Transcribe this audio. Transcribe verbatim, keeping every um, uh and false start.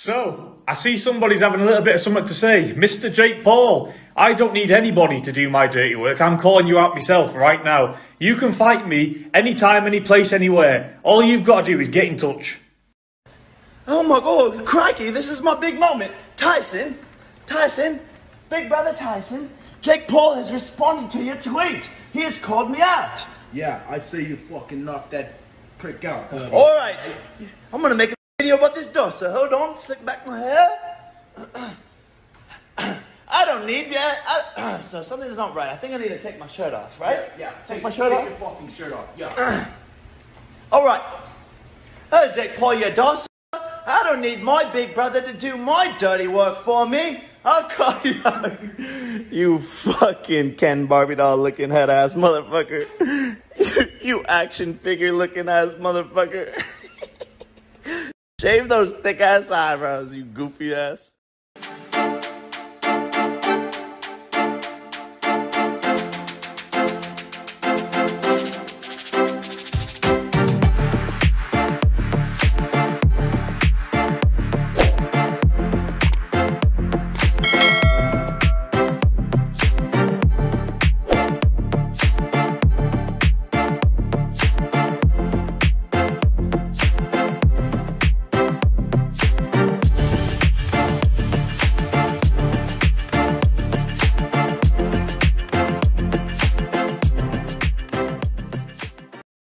So, I see somebody's having a little bit of something to say. Mister Jake Paul, I don't need anybody to do my dirty work. I'm calling you out myself right now. You can fight me anytime, any place, anywhere. All you've got to do is get in touch. Oh my God, crikey, this is my big moment. Tyson, Tyson, big brother Tyson, Jake Paul has responded to your tweet. He has called me out. Yeah, I see you fucking knocked that prick out. Buddy. All right, I'm going to make a video about this door, so hold on, slick back my hair. I don't need that. I, so something's not right. I think I need to take my shirt off, right? Yeah, yeah. Take, take my shirt take off? Take your fucking shirt off, yeah. All right. Hey, Jake Paul, you doss. I don't need my big brother to do my dirty work for me. I'll call you out. You fucking Ken Barbie doll looking head ass motherfucker. You, you action figure looking ass motherfucker. Shave those thick ass eyebrows, you goofy ass.